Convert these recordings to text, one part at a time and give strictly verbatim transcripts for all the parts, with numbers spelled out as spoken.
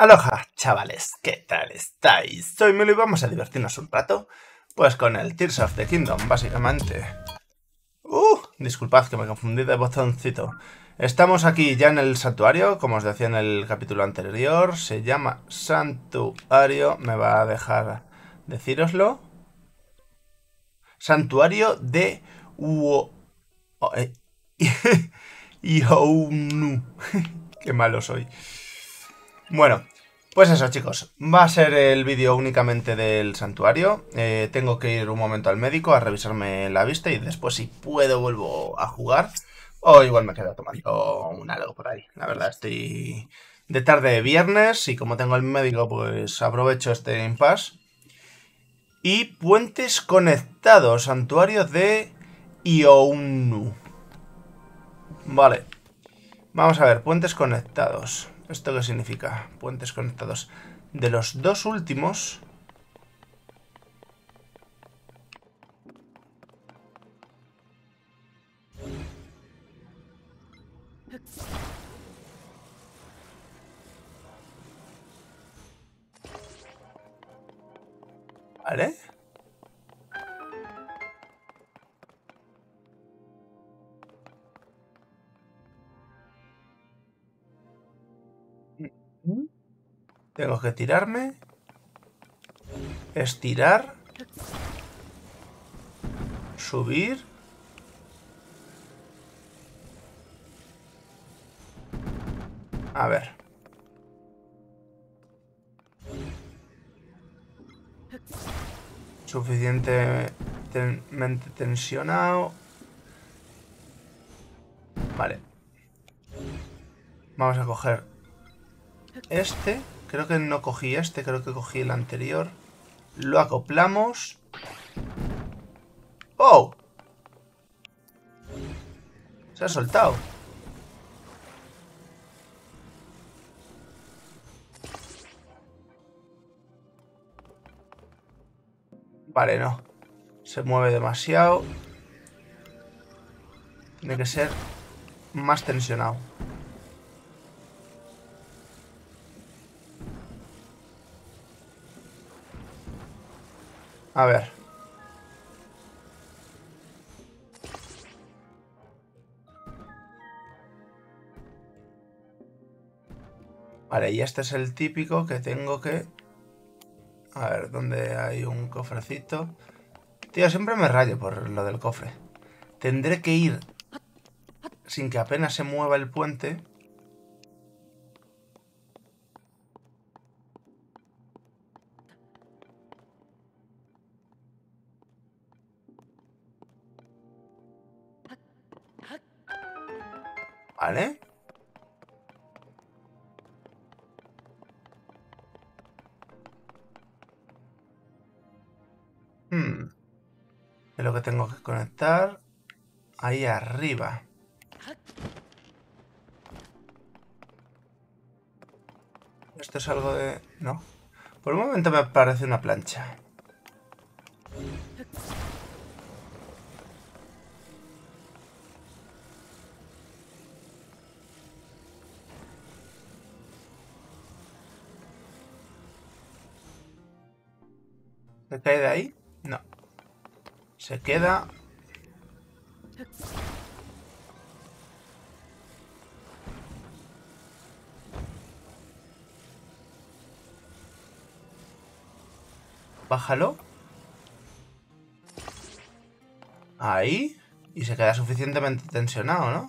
Aloha, chavales, ¿qué tal estáis? Soy Milo y vamos a divertirnos un rato, pues con el Tears of the Kingdom, básicamente. ¡Uh! Disculpad que me confundí de botoncito. Estamos aquí ya en el santuario, como os decía en el capítulo anterior, se llama Santuario, me va a dejar decíroslo. Santuario de Iounu. Qué malo soy. Bueno, pues eso, chicos, va a ser el vídeo únicamente del santuario. Eh, tengo que ir un momento al médico a revisarme la vista y después, si puedo, vuelvo a jugar. O igual me quedo tomando un algo por ahí. La verdad, estoy de tarde de viernes y como tengo el médico, pues aprovecho este impasse. Y puentes conectados, santuario de Iounu. Vale, vamos a ver, puentes conectados. ¿Esto qué significa? Puentes conectados. De los dos últimos... ¿Vale? Tengo que tirarme, estirar, subir. A ver. Suficientemente tensionado. Vale. Vamos a coger este. Creo que no cogí este, creo que cogí el anterior. Lo acoplamos. ¡Oh! Se ha soltado. Vale, no. Se mueve demasiado. Tiene que ser más tensionado. A ver. Vale, y este es el típico que tengo que... A ver, ¿dónde hay un cofrecito? Tío, siempre me rayo por lo del cofre. Tendré que ir sin que apenas se mueva el puente. Vale. Hmm. Es lo que tengo que conectar ahí arriba. Esto es algo de... No. Por un momento me aparece una plancha. ¿Se cae de ahí? No. Se queda... Bájalo. Ahí. Y se queda suficientemente tensionado, ¿no?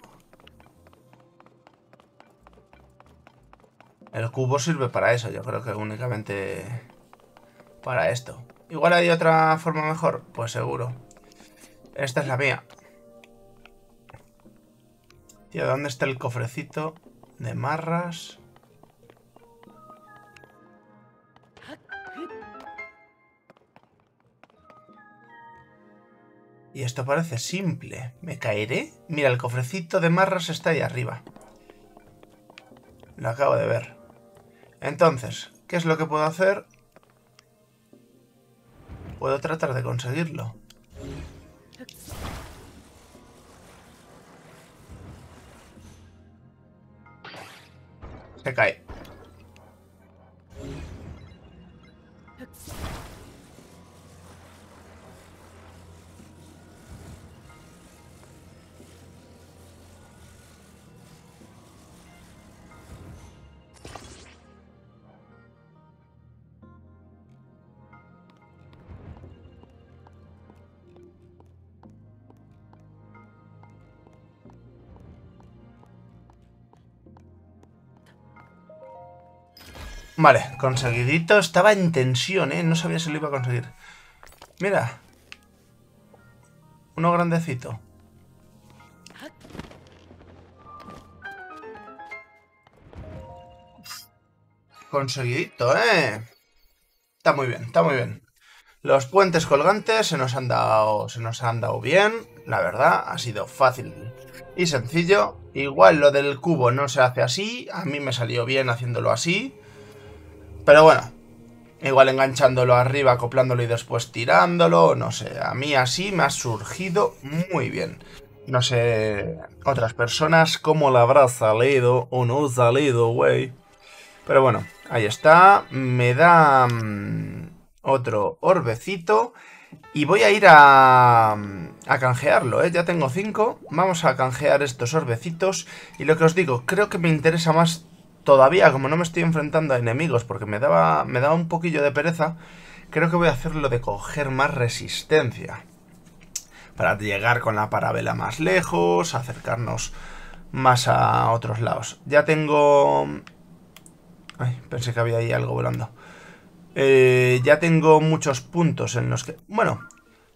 El cubo sirve para eso. Yo creo que únicamente para esto. ¿Igual hay otra forma mejor? Pues seguro. Esta es la mía. Tío, ¿dónde está el cofrecito de marras? Y esto parece simple. ¿Me caeré? Mira, el cofrecito de marras está ahí arriba. Lo acabo de ver. Entonces, ¿qué es lo que puedo hacer? Puedo tratar de conseguirlo. Se cae. Vale, conseguidito. Estaba en tensión, ¿eh? No sabía si lo iba a conseguir. Mira. Uno grandecito. Conseguidito, ¿eh? Está muy bien, está muy bien. Los puentes colgantes se nos han dado, se nos han dado bien. La verdad, ha sido fácil y sencillo. Igual lo del cubo no se hace así. A mí me salió bien haciéndolo así. Pero bueno, igual enganchándolo arriba, acoplándolo y después tirándolo, no sé. A mí así me ha surgido muy bien. No sé, otras personas, cómo le habrá salido o no salido, güey. Pero bueno, ahí está. Me da mmm, otro orbecito y voy a ir a, a canjearlo, ¿eh? Ya tengo cinco. Vamos a canjear estos orbecitos y lo que os digo, creo que me interesa más... Todavía, como no me estoy enfrentando a enemigos porque me daba, me daba un poquillo de pereza, creo que voy a hacer lo de coger más resistencia. Para llegar con la parabela más lejos, acercarnos más a otros lados. Ya tengo... Ay, pensé que había ahí algo volando. Eh, ya tengo muchos puntos en los que... Bueno,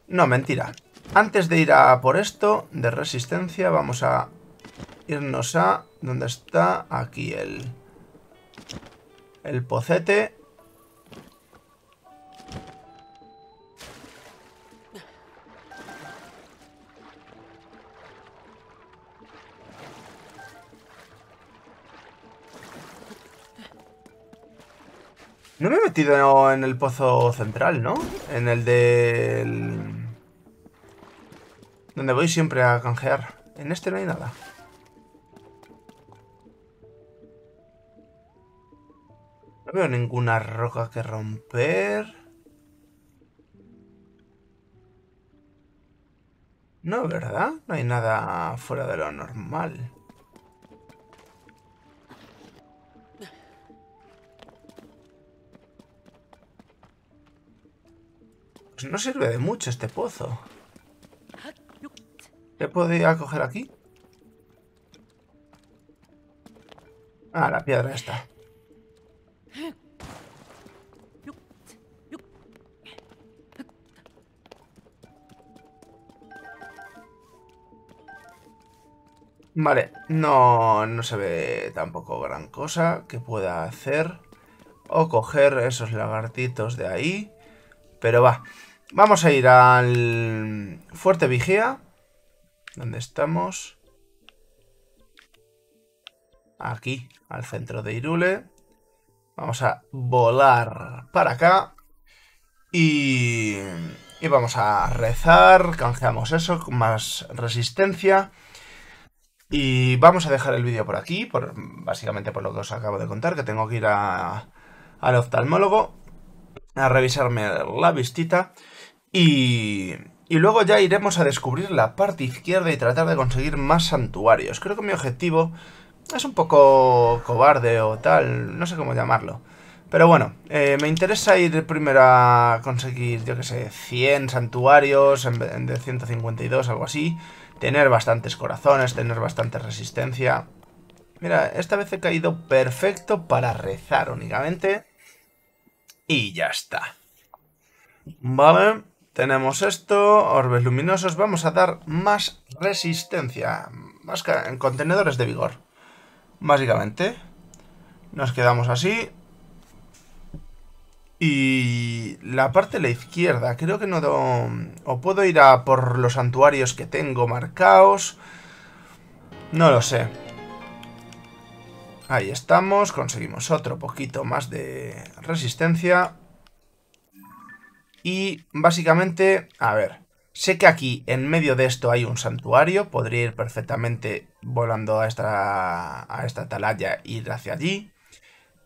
no, mentira. Antes de ir a por esto de resistencia, vamos a... irnos a... ¿Dónde está? Aquí el... El pocete. No me he metido en el pozo central, ¿no? En el del... Donde voy siempre a canjear. En este no hay nada. No veo ninguna roca que romper. No, ¿verdad? No hay nada fuera de lo normal. Pues no sirve de mucho este pozo. ¿Qué podía coger aquí? Ah, la piedra esta. Vale, no, no se ve tampoco gran cosa que pueda hacer o coger esos lagartitos de ahí, pero va. Vamos a ir al Fuerte Vigía, donde estamos, aquí, al centro de Hyrule. Vamos a volar para acá y, y vamos a rezar, canjeamos eso con más resistencia. Y vamos a dejar el vídeo por aquí, por, básicamente por lo que os acabo de contar, que tengo que ir a, al oftalmólogo a revisarme la vistita. Y, y luego ya iremos a descubrir la parte izquierda y tratar de conseguir más santuarios. Creo que mi objetivo es un poco cobarde o tal, no sé cómo llamarlo. Pero bueno, eh, me interesa ir primero a conseguir, yo que sé, cien santuarios en vez de ciento cincuenta y dos, algo así. Tener bastantes corazones, tener bastante resistencia. Mira, esta vez he caído perfecto para rezar únicamente. Y ya está. Vale, tenemos esto, orbes luminosos. Vamos a dar más resistencia, más en contenedores de vigor. Básicamente, nos quedamos así. Y la parte de la izquierda, creo que no... Do... O puedo ir a por los santuarios que tengo marcados. No lo sé. Ahí estamos, conseguimos otro poquito más de resistencia. Y básicamente, a ver, sé que aquí en medio de esto hay un santuario. Podría ir perfectamente volando a esta, a esta atalaya e ir hacia allí.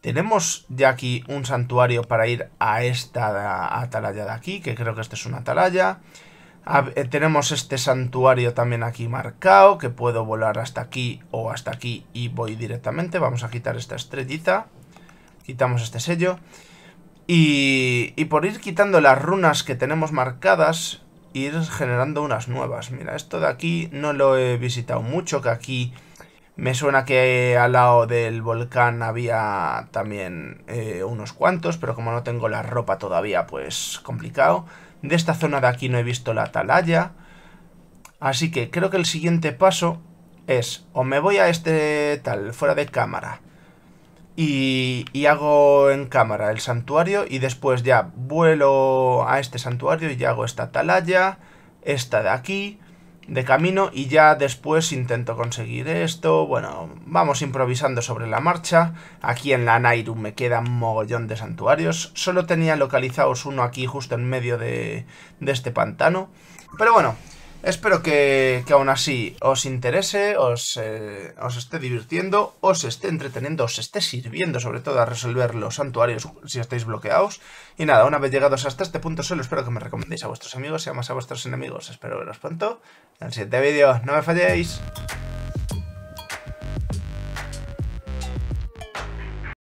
Tenemos ya aquí un santuario para ir a esta atalaya de aquí, que creo que esta es una atalaya. A, eh, tenemos este santuario también aquí marcado, que puedo volar hasta aquí o hasta aquí y voy directamente. Vamos a quitar esta estrellita. Quitamos este sello. Y, y por ir quitando las runas que tenemos marcadas, ir generando unas nuevas. Mira, esto de aquí no lo he visitado mucho, que aquí me suena que al lado del volcán había también eh, unos cuantos, pero como no tengo la ropa todavía, pues complicado. De esta zona de aquí no he visto la atalaya, así que creo que el siguiente paso es, o me voy a este tal, fuera de cámara, y, y hago en cámara el santuario, y después ya vuelo a este santuario y hago esta atalaya, esta de aquí, de camino, y ya después intento conseguir esto. Bueno, vamos improvisando sobre la marcha. Aquí en Lanairu me queda un mogollón de santuarios. Solo tenía localizados uno aquí justo en medio de, de este pantano. Pero bueno, espero que, que aún así os interese, os, eh, os esté divirtiendo, os esté entreteniendo, os esté sirviendo sobre todo a resolver los santuarios si estáis bloqueados. Y nada, una vez llegados hasta este punto solo espero que me recomendéis a vuestros amigos y además a vuestros enemigos. Espero veros pronto en el siguiente vídeo. ¡No me falléis!